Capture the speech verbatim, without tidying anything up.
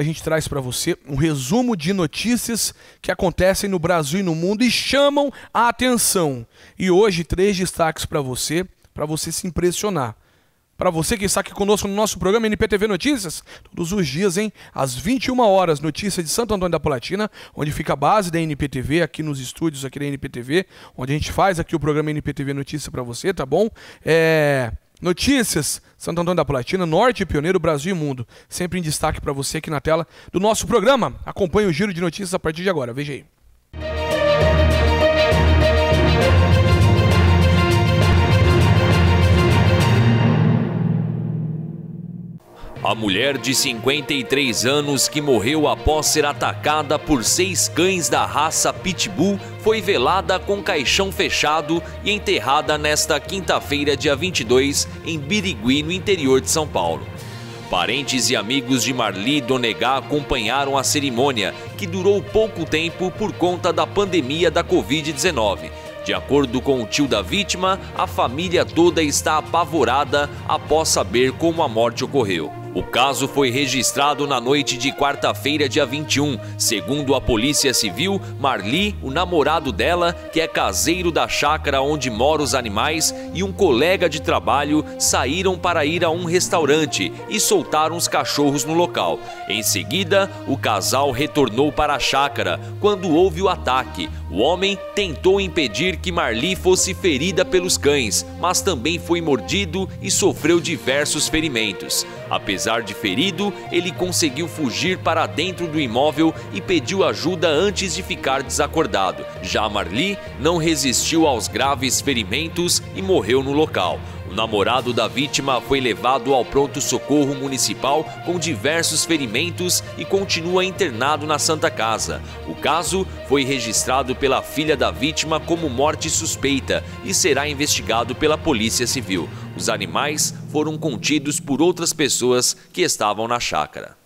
A gente traz para você um resumo de notícias que acontecem no Brasil e no mundo e chamam a atenção. E hoje, três destaques para você, para você se impressionar. Para você que está aqui conosco no nosso programa N P T V Notícias, todos os dias, hein? Às vinte e uma horas, notícias de Santo Antônio da Platina, onde fica a base da N P T V, aqui nos estúdios aqui da N P T V, onde a gente faz aqui o programa N P T V Notícias para você, tá bom? É... Notícias, Santo Antônio da Platina, Norte, Pioneiro, Brasil e Mundo. Sempre em destaque para você aqui na tela do nosso programa. Acompanhe o giro de notícias a partir de agora. Veja aí. A mulher de cinquenta e três anos que morreu após ser atacada por seis cães da raça pitbull foi velada com caixão fechado e enterrada nesta quinta-feira, dia vinte e dois, em Birigui, no interior de São Paulo. Parentes e amigos de Marli Donegá acompanharam a cerimônia, que durou pouco tempo por conta da pandemia da Covid dezenove. De acordo com o tio da vítima, a família toda está apavorada após saber como a morte ocorreu. O caso foi registrado na noite de quarta-feira, dia vinte e um. Segundo a Polícia Civil, Marli, o namorado dela, que é caseiro da chácara onde moram os animais, e um colega de trabalho saíram para ir a um restaurante e soltaram os cachorros no local. Em seguida, o casal retornou para a chácara quando houve o ataque. O homem tentou impedir que Marli fosse ferida pelos cães, mas também foi mordido e sofreu diversos ferimentos. Apesar de ferido, ele conseguiu fugir para dentro do imóvel e pediu ajuda antes de ficar desacordado. Já Marli não resistiu aos graves ferimentos e morreu no local. O namorado da vítima foi levado ao pronto-socorro municipal com diversos ferimentos e continua internado na Santa Casa. O caso foi registrado pela filha da vítima como morte suspeita e será investigado pela Polícia Civil. Os animais foram contidos por outras pessoas que estavam na chácara.